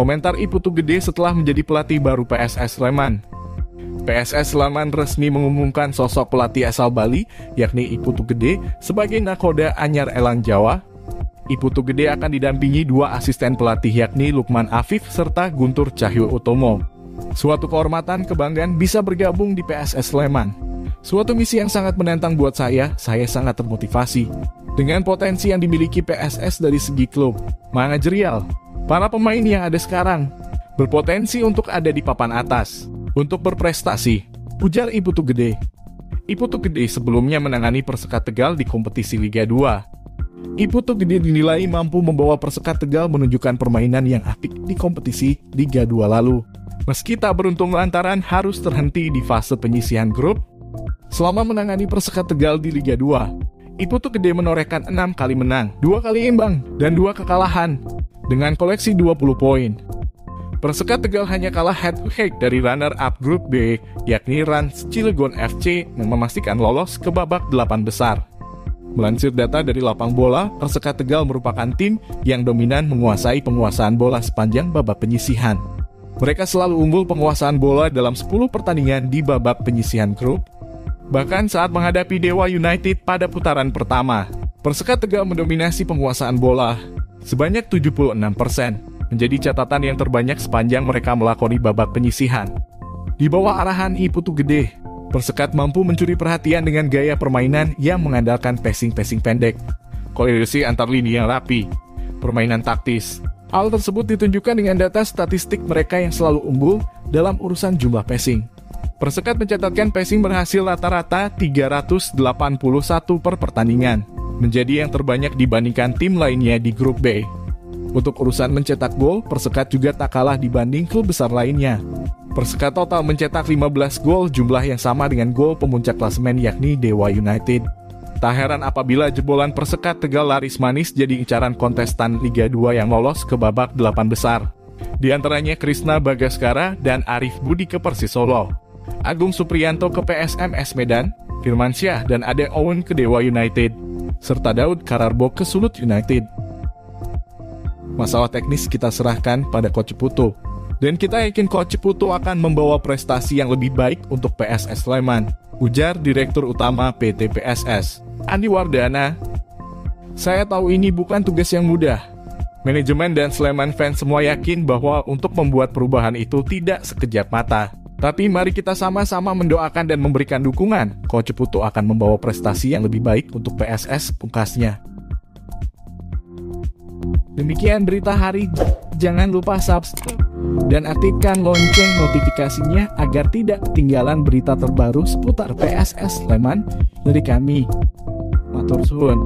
Komentar I Putu Gede setelah menjadi pelatih baru PSS Sleman. PSS Sleman resmi mengumumkan sosok pelatih asal Bali, yakni I Putu Gede, sebagai nakoda anyar Elang Jawa. I Putu Gede akan didampingi dua asisten pelatih yakni Lukman Afif serta Guntur Cahyo Otomo. Suatu kehormatan kebanggaan bisa bergabung di PSS Sleman. Suatu misi yang sangat menantang buat saya sangat termotivasi. Dengan potensi yang dimiliki PSS dari segi klub, manajerial, para pemain yang ada sekarang, berpotensi untuk ada di papan atas, untuk berprestasi, ujar I Putu Gede. I Putu Gede sebelumnya menangani Persekat Tegal di kompetisi Liga 2. I Putu Gede dinilai mampu membawa Persekat Tegal menunjukkan permainan yang apik di kompetisi Liga 2 lalu. Meski tak beruntung lantaran harus terhenti di fase penyisihan grup, selama menangani Persekat Tegal di Liga 2, I Putu Gede menorehkan 6 kali menang, 2 kali imbang, dan 2 kekalahan, dengan koleksi 20 poin. Persekat Tegal hanya kalah head-to-head dari runner-up Grup B, yakni Rans Cilegon FC, yang memastikan lolos ke babak 8 besar. Melansir data dari Lapang Bola, Persekat Tegal merupakan tim yang dominan menguasai penguasaan bola sepanjang babak penyisihan. Mereka selalu unggul penguasaan bola dalam 10 pertandingan di babak penyisihan grup, bahkan saat menghadapi Dewa United pada putaran pertama, Persekat Tegal mendominasi penguasaan bola sebanyak 76%, menjadi catatan yang terbanyak sepanjang mereka melakoni babak penyisihan. Di bawah arahan I Putu Gede, Persekat mampu mencuri perhatian dengan gaya permainan yang mengandalkan passing-passing pendek, koordinasi antar lini yang rapi, permainan taktis. Hal tersebut ditunjukkan dengan data statistik mereka yang selalu unggul dalam urusan jumlah passing. Persekat mencatatkan passing berhasil rata-rata 381 per pertandingan, menjadi yang terbanyak dibandingkan tim lainnya di Grup B. Untuk urusan mencetak gol, Persekat juga tak kalah dibanding klub besar lainnya. Persekat total mencetak 15 gol, jumlah yang sama dengan gol pemuncak klasemen yakni Dewa United. Tak heran apabila jebolan Persekat Tegal laris manis jadi incaran kontestan Liga 2 yang lolos ke babak 8 besar. Di antaranya Krishna Bagaskara dan Arif Budi ke Persis Solo, Agung Supriyanto ke PSMS Medan, Firmansyah dan Ade Owen ke Dewa United, serta Daud Kararbo ke Sulut United. Masalah teknis kita serahkan pada Coach Putu, dan kita yakin Coach Putu akan membawa prestasi yang lebih baik untuk PSS Sleman, ujar Direktur Utama PT PSS, Andi Wardana. Saya tahu ini bukan tugas yang mudah. Manajemen dan Sleman fans semua yakin bahwa untuk membuat perubahan itu tidak sekejap mata. Tapi mari kita sama-sama mendoakan dan memberikan dukungan. Coach Putu akan membawa prestasi yang lebih baik untuk PSS, pungkasnya. Demikian berita hari. Jangan lupa subscribe dan aktifkan lonceng notifikasinya agar tidak ketinggalan berita terbaru seputar PSS Sleman dari kami. Matur suwun.